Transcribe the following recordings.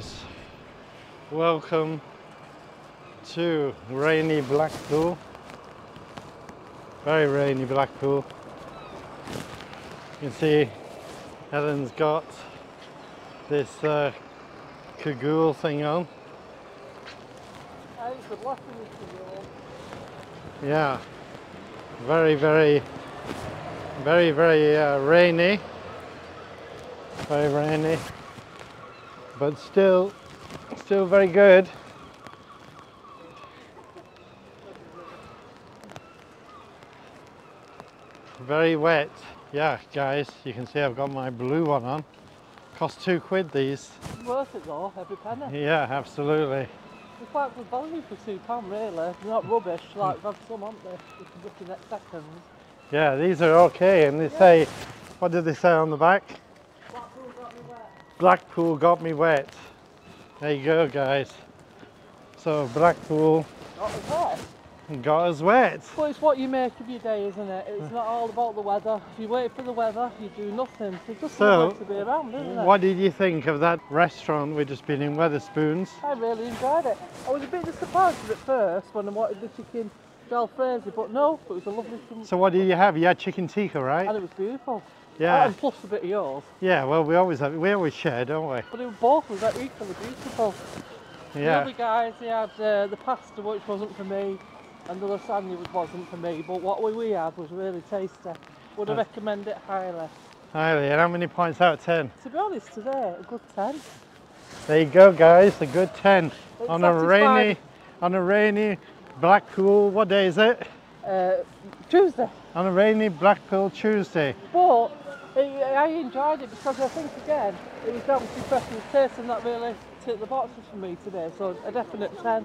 guys, welcome to rainy Blackpool. Very rainy Blackpool. You can see Helen's got this cagoule thing on. Yeah, very, very rainy. Very rainy, but still very good. Very wet. Yeah, guys, you can see I've got my blue one on. Cost £2 these. Worth it though, every penny. Yeah, absolutely. It's quite good value for £2, really. They're not rubbish, like we've had some, aren't they? You can book in that second. Yeah, these are okay, and they say, what did they say on the back? Blackpool got me wet. Blackpool got me wet. There you go, guys. So Blackpool got us wet. Well, it's what you make of your day, isn't it? It's not all about the weather. If you wait for the weather, you do nothing. It's just so nice to be around, isn't it? What did you think of that restaurant we've just been in, Wetherspoons? I really enjoyed it. I was a bit disappointed at first when I wanted the chicken Belfrezi, but no, it was a lovely thing. So what did you have? You had chicken tikka, right? And it was beautiful. Yeah. And plus a bit of yours. Yeah, well, we always share, don't we? But both was equally beautiful. Yeah. The other guys, they had the pasta, which wasn't for me. And the lasagna wasn't for me, but what we had was really tasty. Would I recommend it highly. Highly, and how many points out of 10? To be honest, today, a good 10. There you go, guys, a good 10. It's on a rainy Blackpool, what day is it? Tuesday. On a rainy Blackpool Tuesday. But I enjoyed it because I think, again, it was that refreshing taste and that really ticked the boxes for me today, so a definite 10.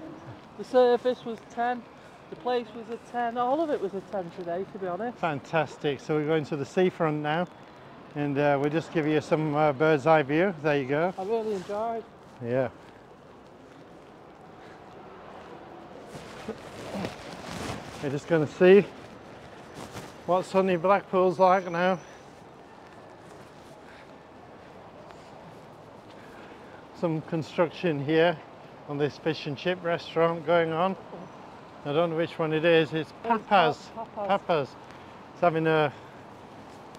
The service was 10. The place was a 10, all of it was a 10 today, to be honest. Fantastic, so we're going to the seafront now, and we'll just give you some bird's eye view. There you go. I really enjoyed. Yeah. We're just going to see what sunny Blackpool's like now. Some construction here on this fish and chip restaurant going on. I don't know which one it is. It's Papas. Papas. It's having a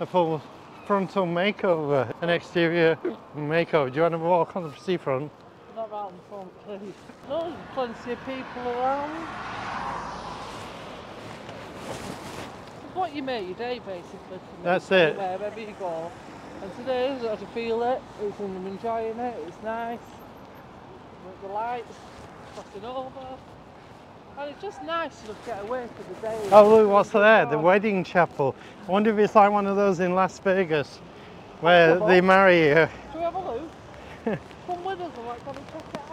full frontal makeover, an exterior makeover. Do you want to walk on the seafront? Not right on the front, please. No, there's plenty of people around. It's what you make your day, basically. That's it. Wherever you go. And today, I can feel it. I'm enjoying it. It's nice. With the lights crossing over. And it's just nice to get away for the day. Oh, look, what's there? The wedding chapel. I wonder if it's like one of those in Las Vegas where they marry you. Shall we have a look? Come with us, and come and check it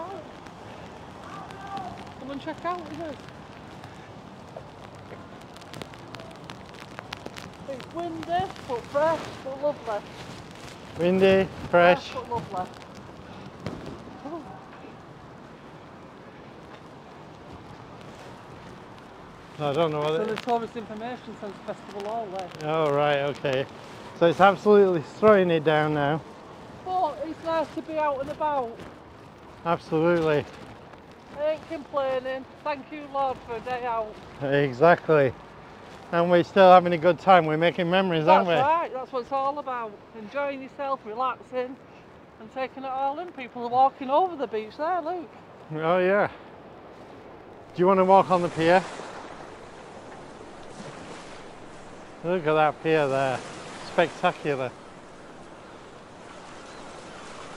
out. Come and check out with us. It's windy, but fresh, but lovely. Windy, fresh, but lovely. I don't know what it is. So the tourist information centre, Festival Hall there. Oh right, okay. So it's absolutely slowing it down now. But it's nice to be out and about. Absolutely. I ain't complaining. Thank you, Lord, for a day out. Exactly. And we're still having a good time. We're making memories, aren't we? That's right. That's what it's all about. Enjoying yourself, relaxing and taking it all in. People are walking over the beach there, look. Oh yeah. Do you want to walk on the pier? Look at that pier there, spectacular.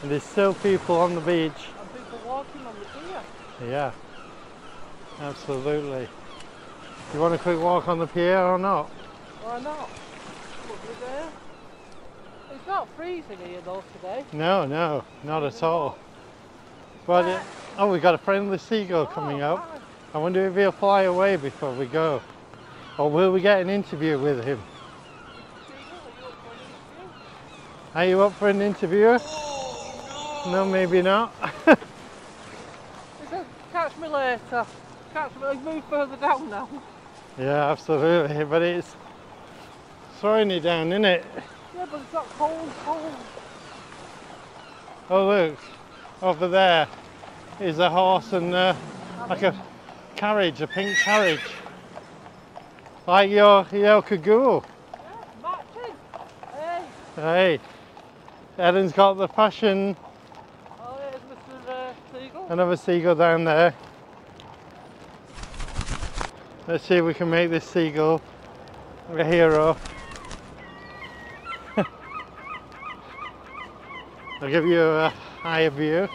And there's still people on the beach. And people walking on the pier. Yeah, absolutely. You want a quick walk on the pier or not? Why not? Lovely there. It's not freezing here though today. No, no, not at all. But it, oh, we've got a friendly seagull coming up. Nice. I wonder if he'll fly away before we go. Or will we get an interview with him? Are you up for an interview? Oh, no. No, maybe not. It says, catch me later. Catch me, like, move further down now. Yeah, absolutely. But it's throwing it down, isn't it? Yeah, but it's got cold. Oh, look. Over there is a horse and like a carriage, a pink carriage. Like your Kagoo. Yeah, hey. Hey. Ellen's got the passion. Oh, there's Mr. Seagull. Another seagull down there. Let's see if we can make this seagull a hero. I'll give you a higher view,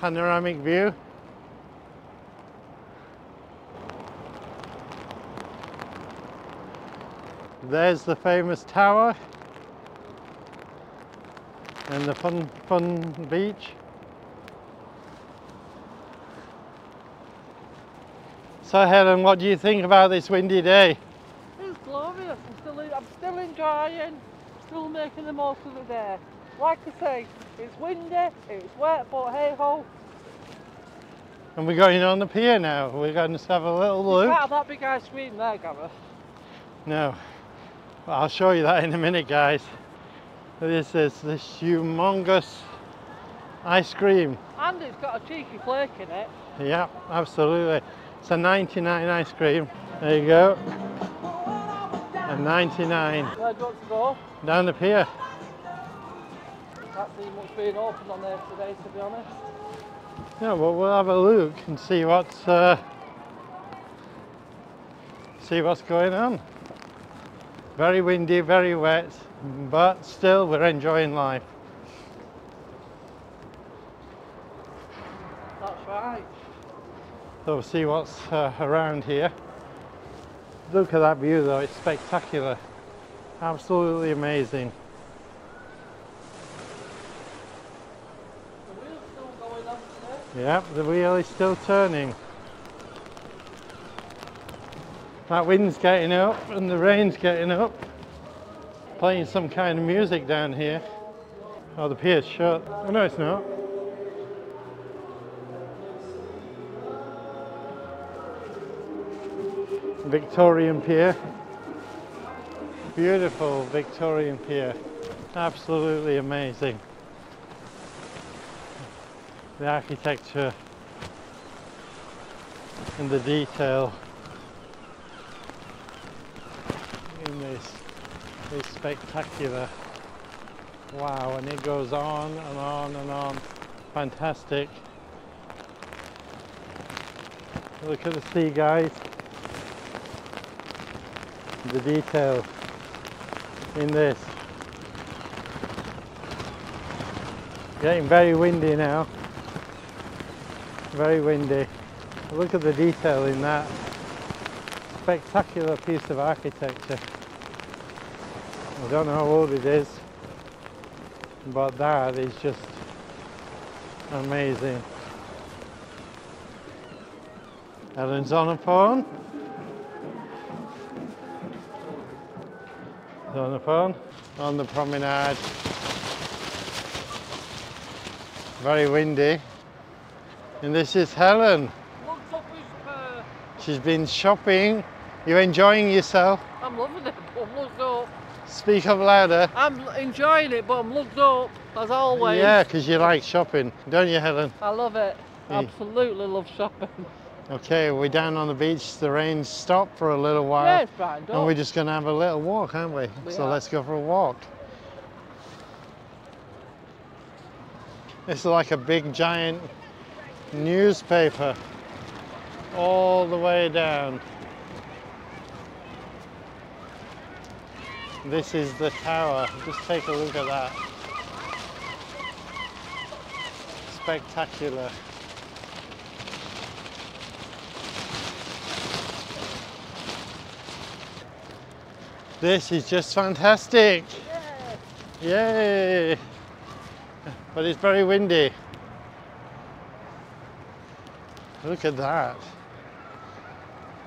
panoramic view. There's the famous tower and the fun beach. So Helen, what do you think about this windy day? It's glorious. I'm still enjoying, still making the most of the day. Like I say, it's windy, it's wet, but hey ho. And we're going on the pier now. We're going to have a little look. You can't have that big ice cream there, Gareth. No. Well, I'll show you that in a minute, guys. This is this humongous ice cream. And it's got a cheeky flake in it. Yeah, absolutely. It's a 99 ice cream. There you go. A 99. Where do you want to go? Down the pier. Can't see much being open on there today, to be honest. Yeah, well, we'll have a look and see what's going on. Very windy, very wet, but still we're enjoying life. That's right. So we'll see what's around here. Look at that view though, it's spectacular. Absolutely amazing. The wheel's still going on today. Yep, the wheel is still turning. That wind's getting up and the rain's getting up. Playing some kind of music down here. Oh, the pier's shut. Oh no, it's not. Victorian Pier. Beautiful Victorian Pier. Absolutely amazing. The architecture and the detail in this is spectacular. Wow, and it goes on and on and on. Fantastic. Look at the sea, guys. The detail in this. Getting very windy now. Very windy. Look at the detail in that. Spectacular piece of architecture. I don't know how old it is, but that is just amazing. Ellen's on a phone. On the phone, on the promenade. Very windy. And this is Helen. She's been shopping. You enjoying yourself? I'm loving it, but I'm lugged up. Speak up louder. I'm enjoying it, but I'm lugged up, as always. Yeah, because you like shopping, don't you, Helen? I love it. Yeah. Absolutely love shopping. Okay, we're down on the beach, the rain stopped for a little while. Yeah, it's brightened up. And we're just going to have a little walk, aren't we? So let's go for a walk. This is like a big giant newspaper all the way down. This is the tower, just take a look at that. Spectacular. This is just fantastic! Yay! Yay! But it's very windy. Look at that.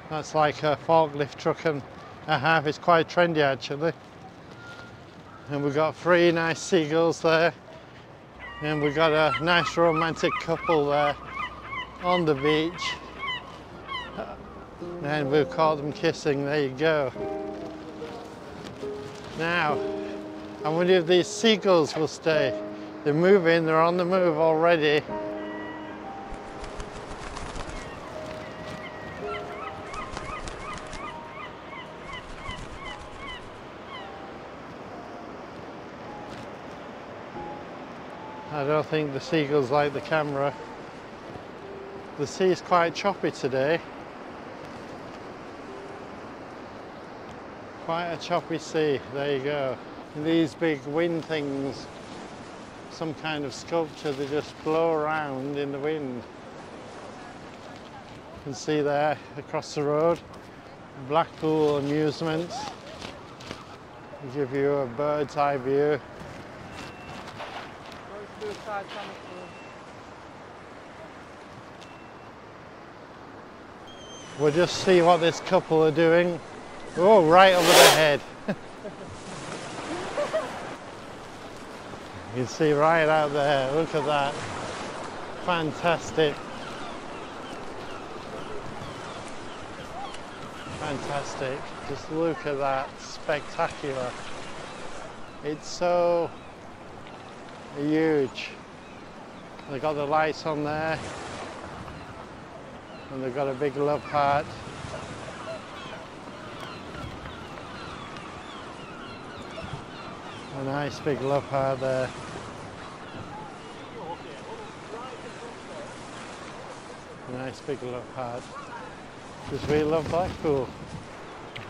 That's like a forklift truck and a half. It's quite trendy actually. And we've got three nice seagulls there. And we've got a nice romantic couple there on the beach. And we've caught them kissing. There you go. Now, I wonder if these seagulls will stay. They're moving, they're on the move already. I don't think the seagulls like the camera. The sea is quite choppy today. Quite a choppy sea, there you go. These big wind things, some kind of sculpture, they just blow around in the wind. You can see there across the road, Blackpool Amusements. They give you a bird's eye view. We'll just see what this couple are doing. Oh, right over the head. You can see right out there, look at that. Fantastic. Fantastic. Just look at that, spectacular. It's so huge. They've got the lights on there. And they've got a big love heart. A nice big love heart there. A nice big love heart. Because we love Blackpool.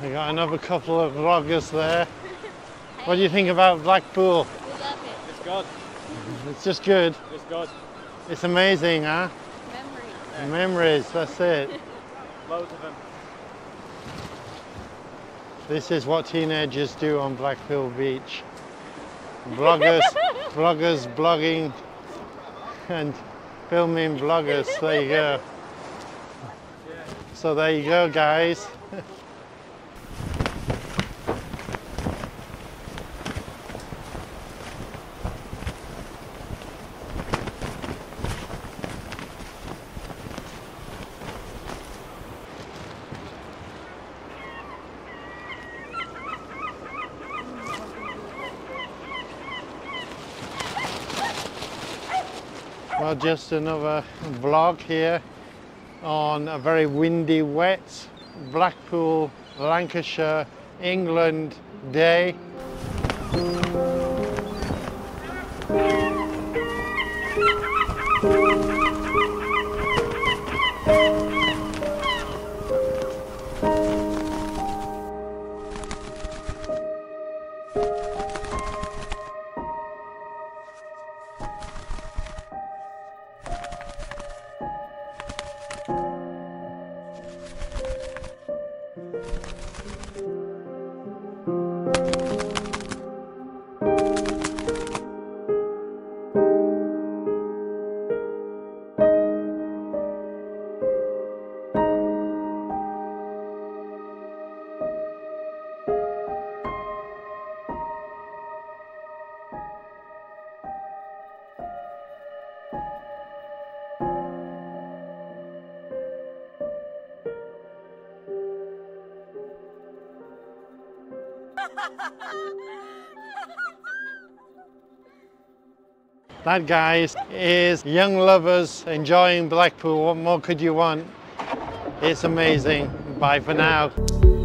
We got another couple of vloggers there. What do you think about Blackpool? We love it. It's good. It's just good. It's good. It's amazing, huh? Memories, that's it. Loads of them. This is what teenagers do on Blackpool Beach. Bloggers, bloggers blogging and filming bloggers, there you go. So there you go, guys. Well, just another vlog here on a very windy, wet Blackpool, Lancashire, England day. That, guys, is young lovers enjoying Blackpool. What more could you want? It's amazing. Bye for now.